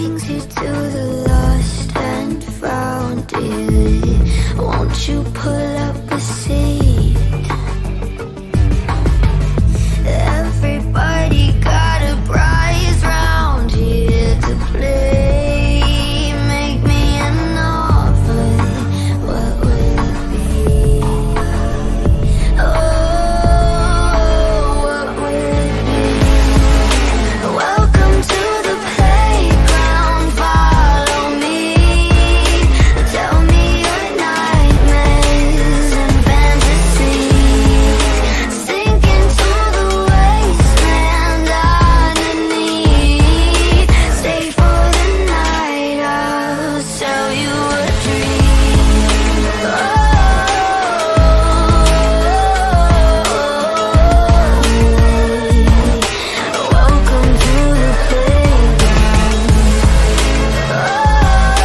brings you to the lost and found, dearly. Won't you pull up a seat? Everybody got a prize round here to play. Make me an offer, what will it be? Oh, what will it be? Welcome to the playground, follow me. Tell me your nightmares and fantasies. Sink into the wasteland underneath. Stay for the night, I'll sell you a dream. Oh, welcome to the playground. Oh, welcome to the playground.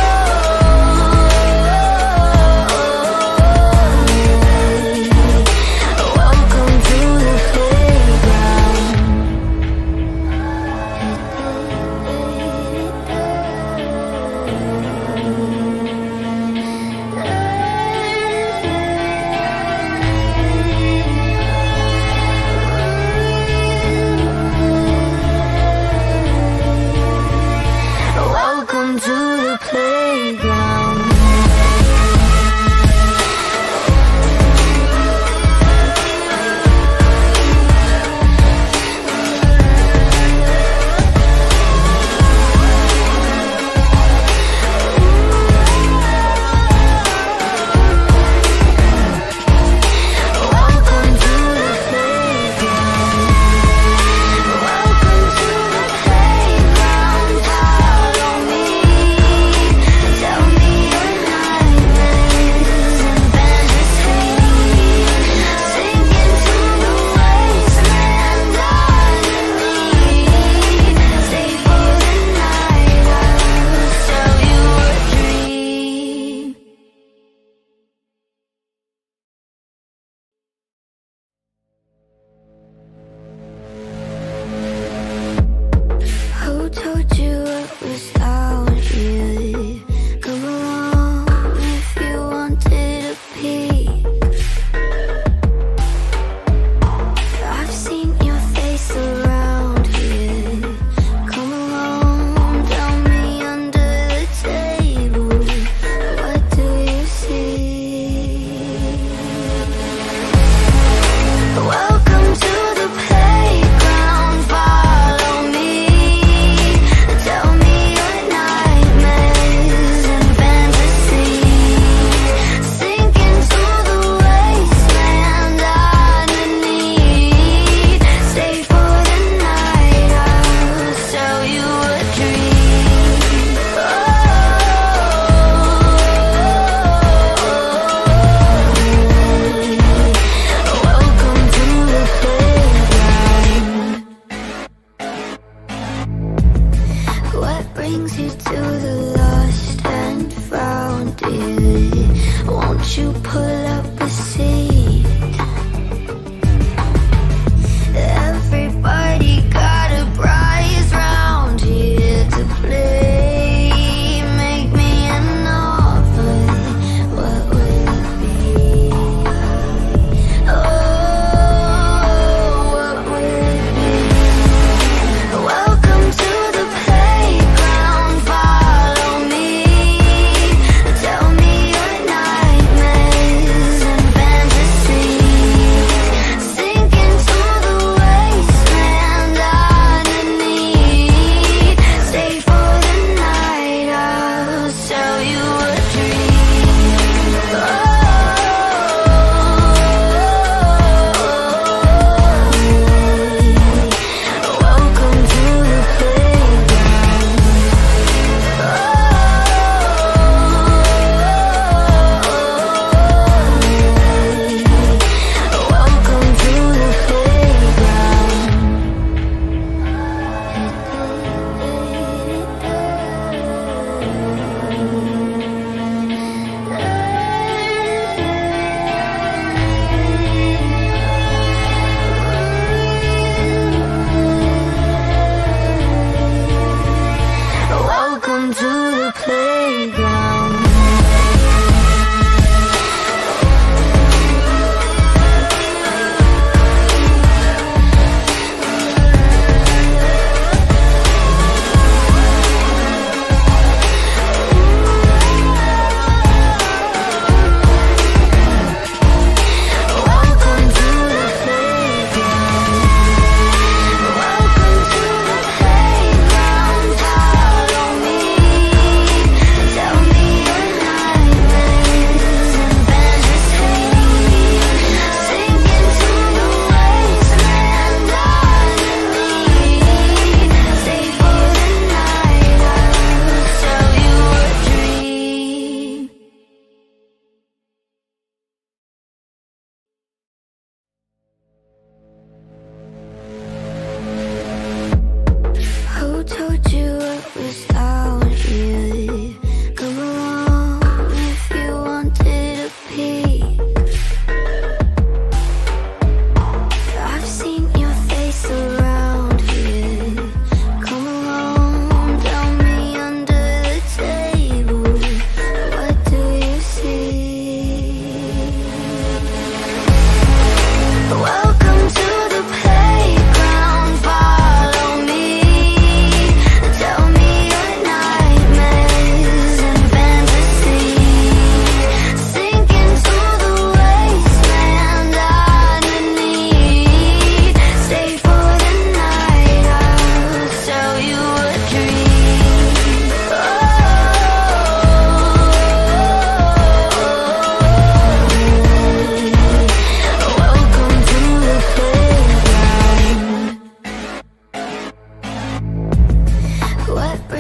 Welcome to the playground. Welcome to the playground. Welcome to the playground. Follow me. Tell me your nightmares and fantasies. Sink into the wasteland underneath. Stay for the night. I'll sell you a dream. Who told you it was out here? Come along if you wanted a peek. I've seen your face around here. Come along, tell me under the table. What do you see? Welcome to the playground, follow me. Tell me your nightmares and fantasies. Sink into the wasteland underneath. Stay for the night, I'll sell you a dream. Welcome to the playground. What brings you to the lost and found, dearly? Won't you pull up a seat? Everybody got a prize round here to play. Make me an offer, what will it be? Oh, what will it be? Welcome to the playground, follow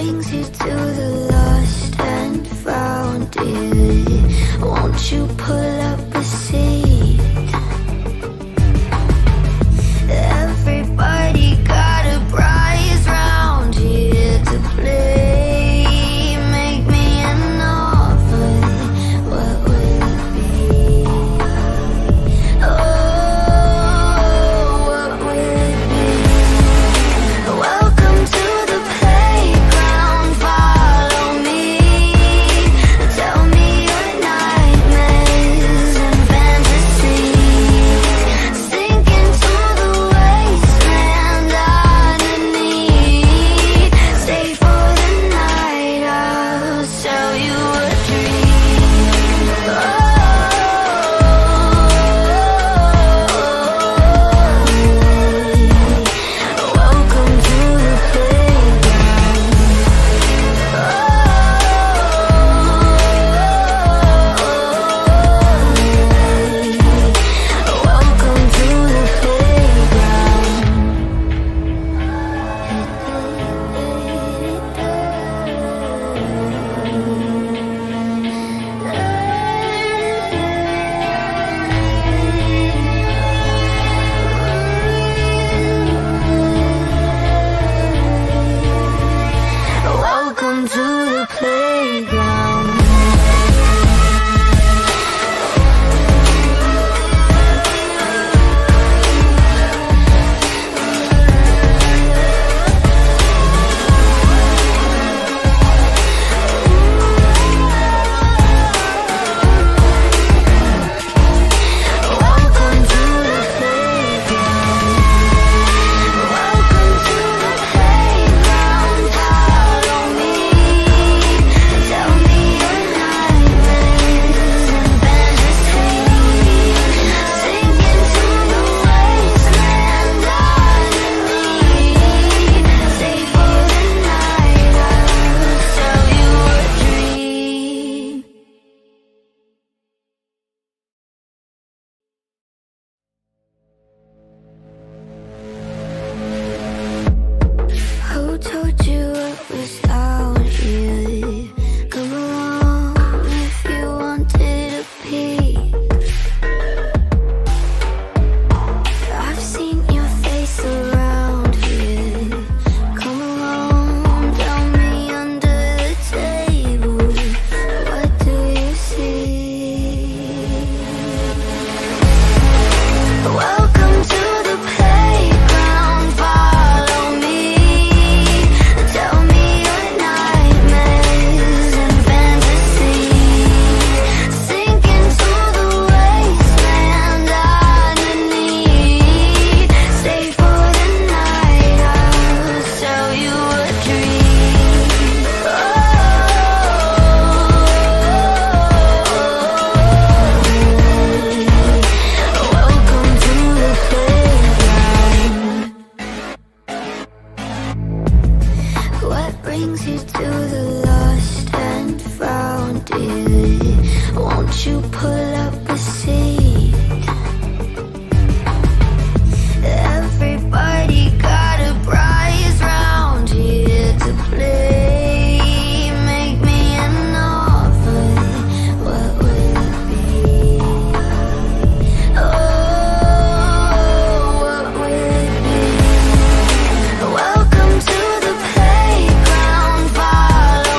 brings you to the lost and found, dear. Won't you pull up a seat? Everybody got a prize round here to play. Make me an offer, what will it be? Oh, what will it be? Welcome to the playground, follow me. Tell me your nightmares and fantasies. Sink into the wasteland underneath. Stay for the night, I'll sell you a dream. Oh, welcome to the playground. Oh, welcome to the playground. Welcome to the playground. Welcome to the playground. Welcome to the playground. Follow me. Tell me your nightmares and fantasies. Sink into the wasteland underneath. Stay for the night. I'll sell you a dream. Who told you it was out here? Come along if you wanted a peek. I've seen your face around here. Come along, tell me under the table. What do you see? Welcome to the playground, follow me. Tell me your nightmares and fantasies. Sink into the wasteland underneath. Stay for the night, I'll sell you a dream. Welcome to the playground. What brings you to the lost and found, dear? Won't you pull up a seat? Everybody got a prize round here to play. Make me an offer, what will it be? Oh, what will it be? Welcome to the playground, follow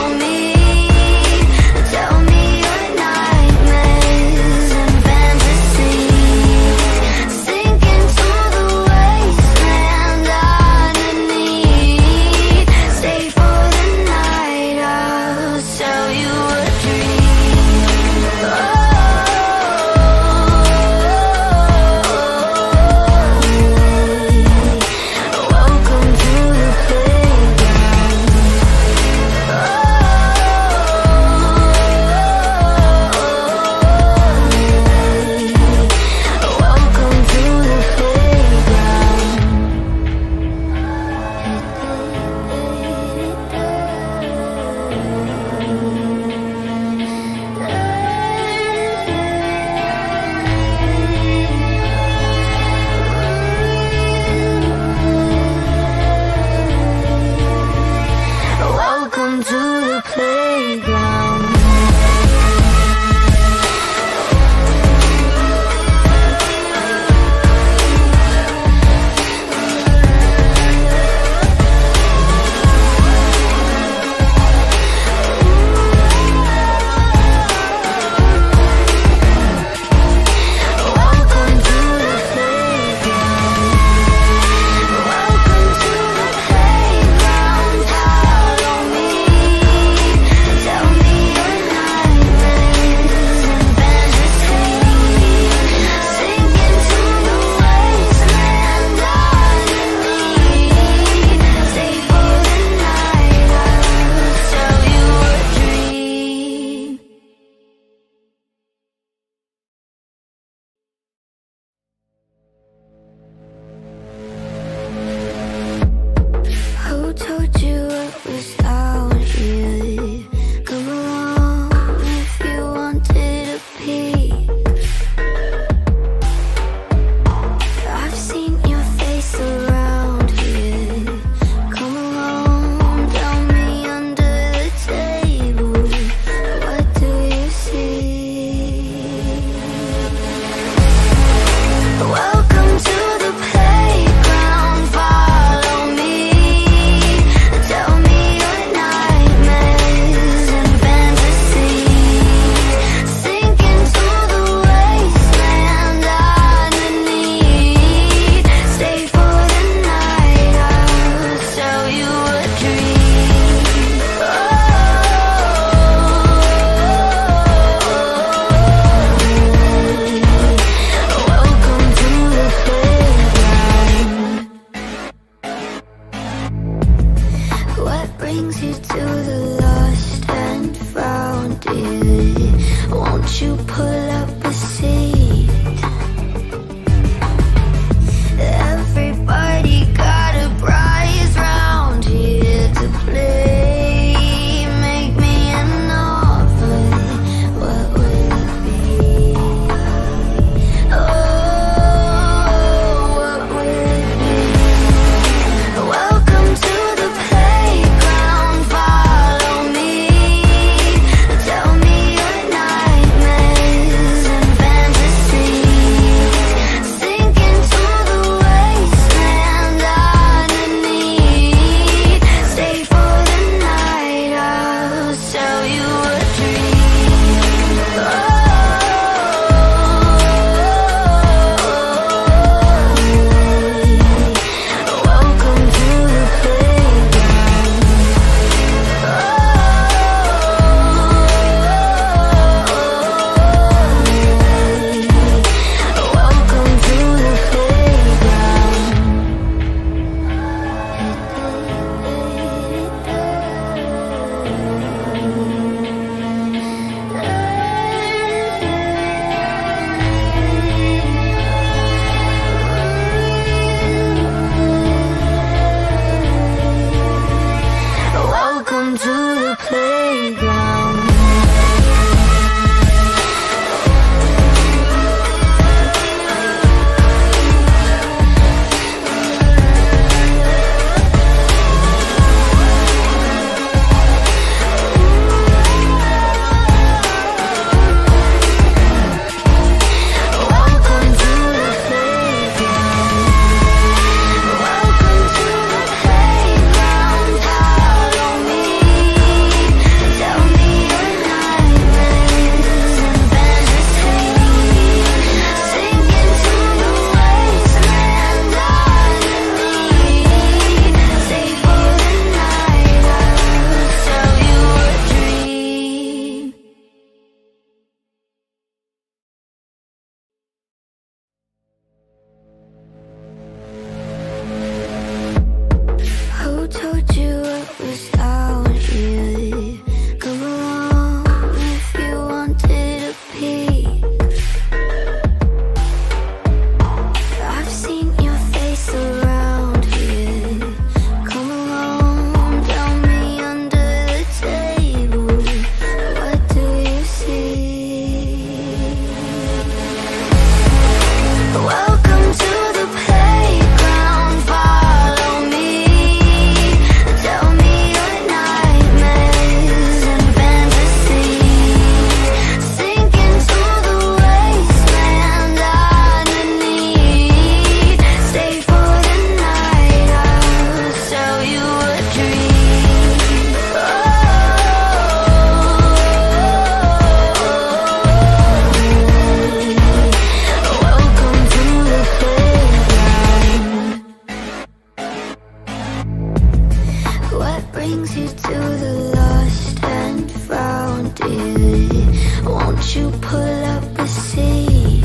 brings you to the lost and found, dear. Won't you pull up a seat? Everybody got a prize round here to play. Make me an offer, what will it be? Oh, what will it be? Welcome to the playground, follow me. Tell me your nightmares and fantasies. Sink into the wasteland underneath. Stay for the night, I'll sell you a dream. Oh, welcome to the playground. Oh, welcome to the playground. Welcome to the playground. Welcome to the playground. Welcome to the playground. Follow me. Tell me your nightmares and fantasies. Sink into the wasteland underneath. Stay for the night. I'll sell you a dream. Who told you it was out here? Come along if you wanted a peek. I've seen your face around here. Come along, tell me under the table. What do you see? Welcome to the playground, follow me. Tell me your nightmares and fantasies. Sink into the wasteland underneath. Stay for the night, I'll sell you a dream. Welcome to the playground. What brings you to the lost and found, dear? Won't you pull up a seat?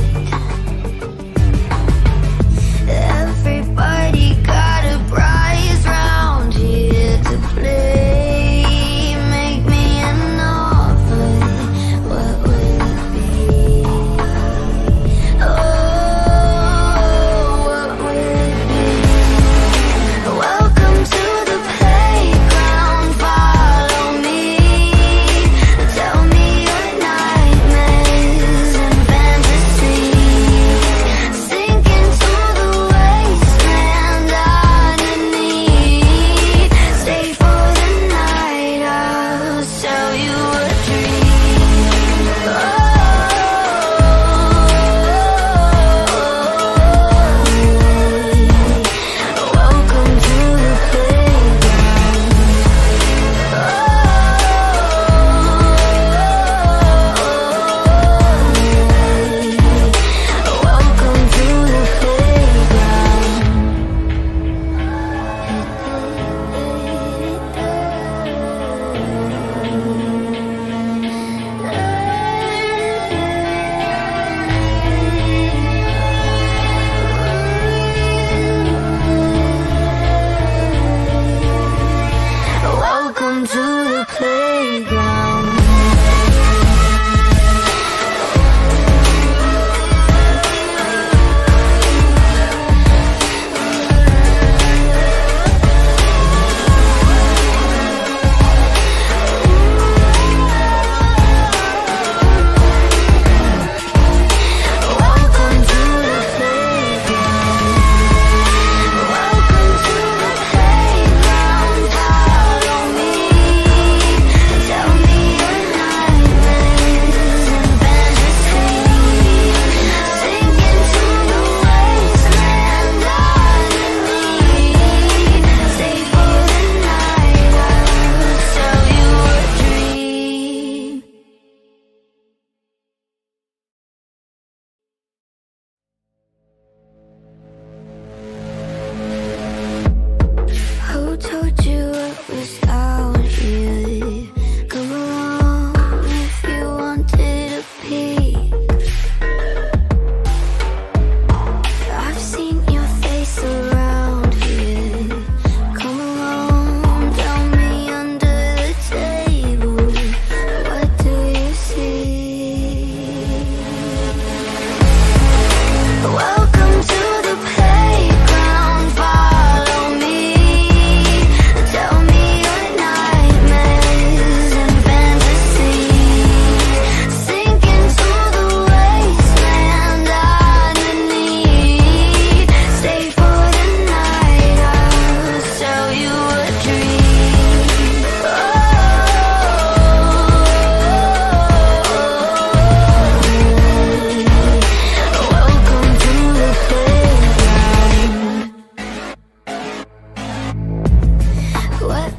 Everybody got a prize round here to play. Make me an offer, what will it be? Oh, what will it be? Welcome to the playground, follow me. Tell me your nightmares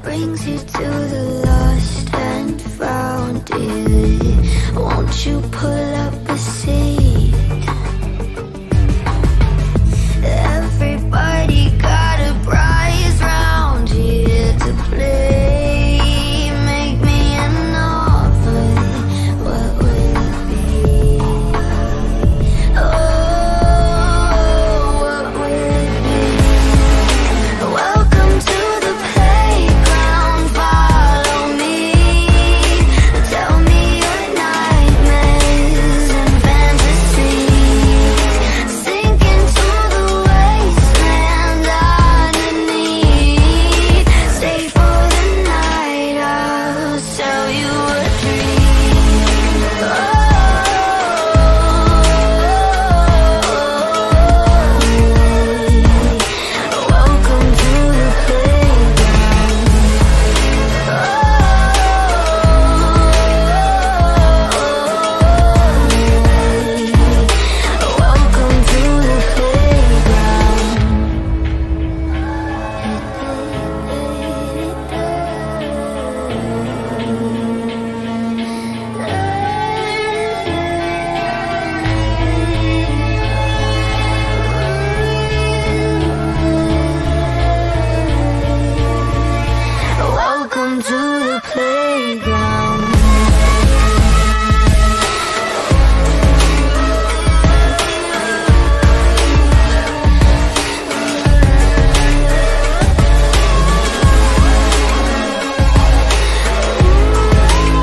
brings you to the lost and found, dearly. Won't you pull up a seat? Everybody got a prize round here to play. Make me an offer, what will it be? Oh, what will it be? Welcome to the playground, follow me. Tell me your nightmares and fantasies. Sink into the wasteland underneath. Stay for the night, I'll sell you a dream. Oh, welcome to the playground. Oh, welcome to the playground. Welcome to the playground. Welcome to the playground. Welcome to the playground. Follow me. Tell me your nightmares and fantasies. Sink into the wasteland underneath.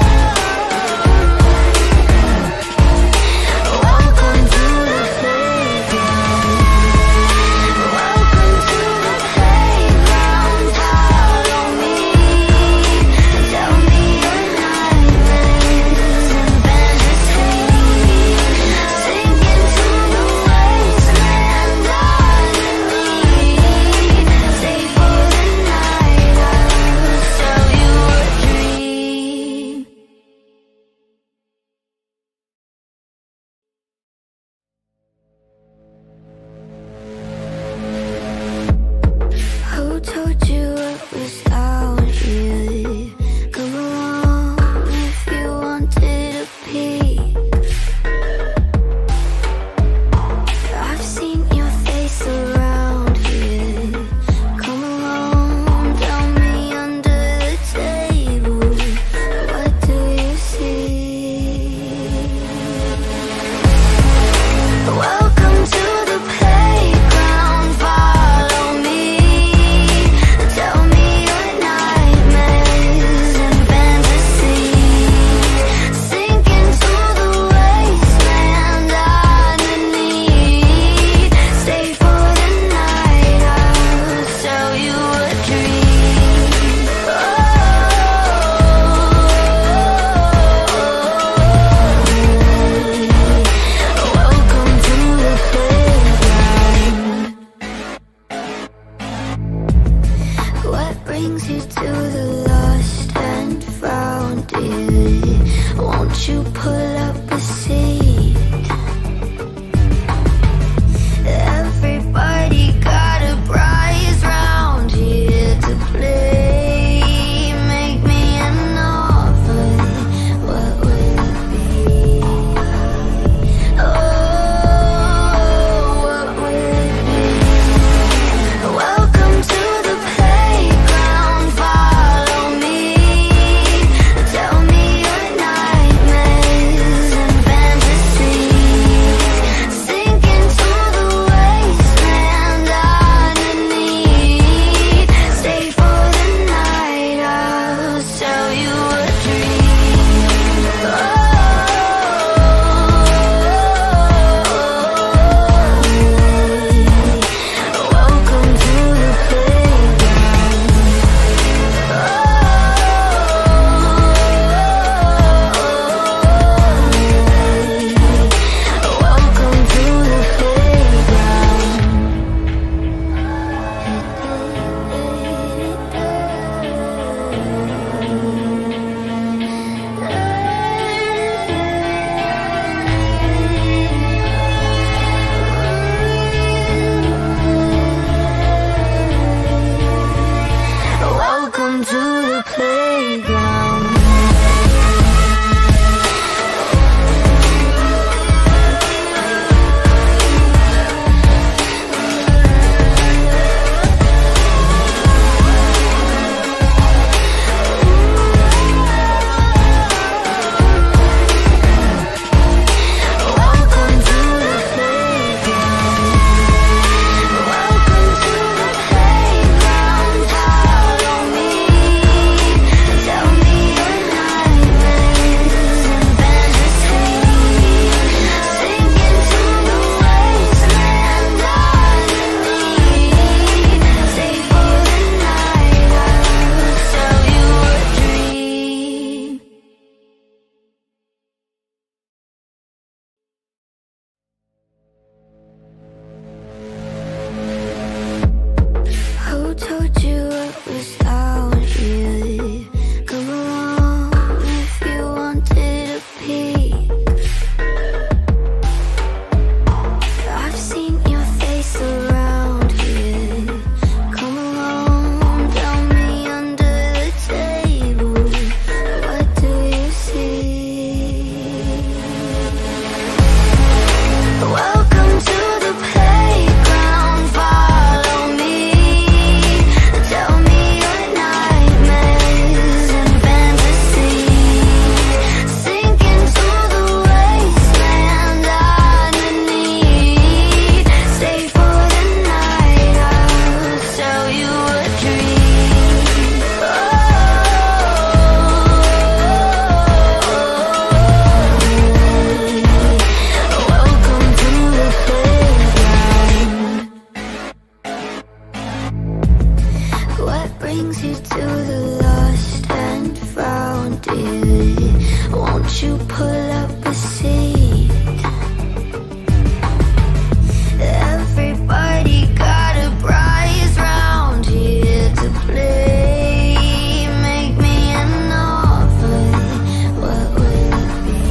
Stay for the night. I'll sell you a dream. Who told you it was out here? Come along if you wanted a peek. I've seen your face around here. Come along, tell me under the table. What do you see? Welcome to the playground, follow me. Tell me your nightmares and fantasies. Sink into the wasteland underneath. Stay for the night, I'll sell you a dream. Welcome to the playground. What brings you to the lost and found, dearly? Won't you pull up a seat? Everybody got a prize round here to play. Make me an offer, what will it be? Oh, what will it be? Welcome to the playground, follow me. Tell me your nightmares and fantasies. brings you to the lost and found, dearly. Won't you pull up a seat? Everybody got a prize round here to play. Make me an offer, what will it be?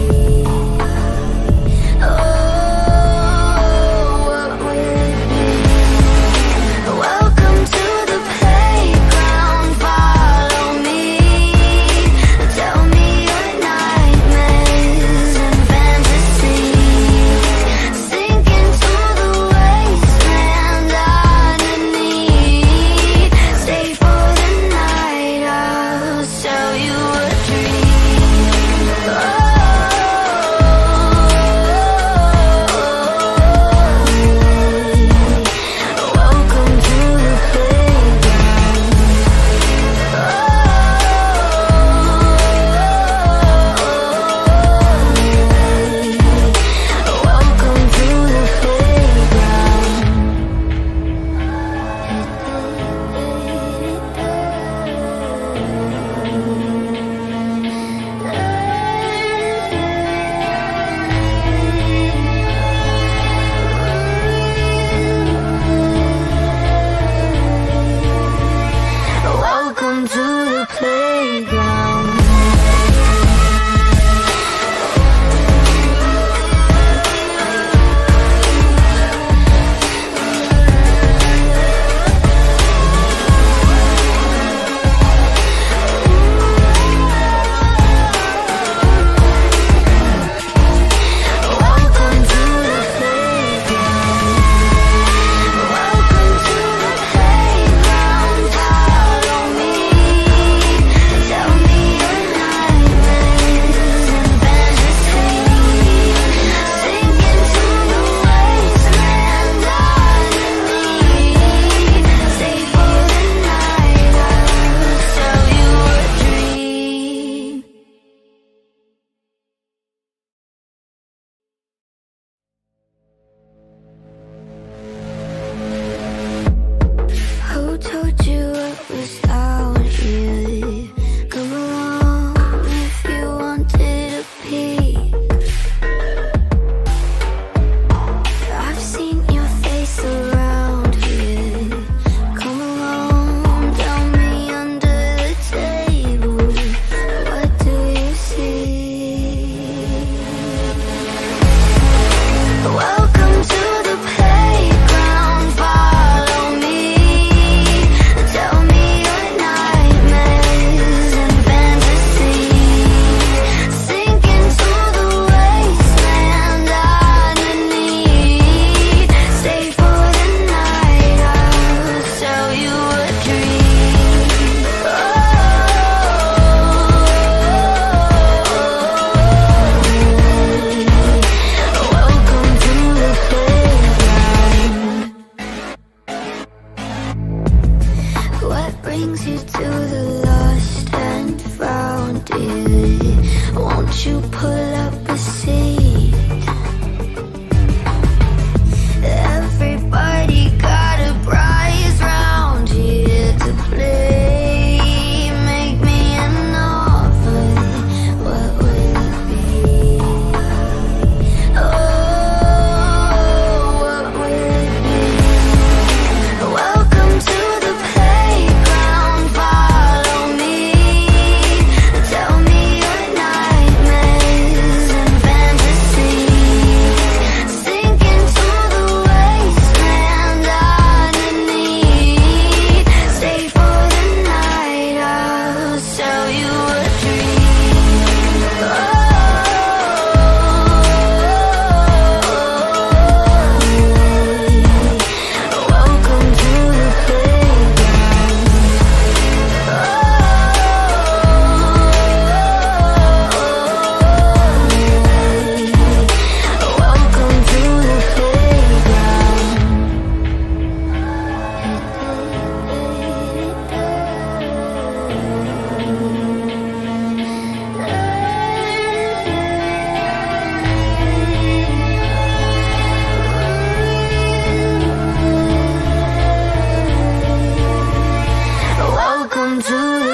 Oh, what will it be? Welcome to the playground, follow me. Tell me your nightmares and fantasies. Sink into the wasteland underneath. Stay for the night, I'll sell you a dream. Oh, welcome to the playground. Oh, welcome to the playground. Welcome to the playground. Welcome to the playground. Welcome to the playground. Follow me. Tell me your nightmares and fantasies. Sink into the wasteland underneath. Stay for the night. I'll sell you a dream. Who told you it was out here? Come along if you wanted a peek. I've seen your face around here. Come along, tell me under the table. What do you see? Welcome to the playground, follow me. Tell me your nightmares and fantasies. Sink into the wasteland underneath. Stay for the night, I'll sell you a dream. Welcome to the playground. What brings you to the lost and found, dearly? Won't you pull up a seat? Everybody got a prize round here to play. Make me an offer, what will it be? Oh, what will it be? Welcome to the playground, follow to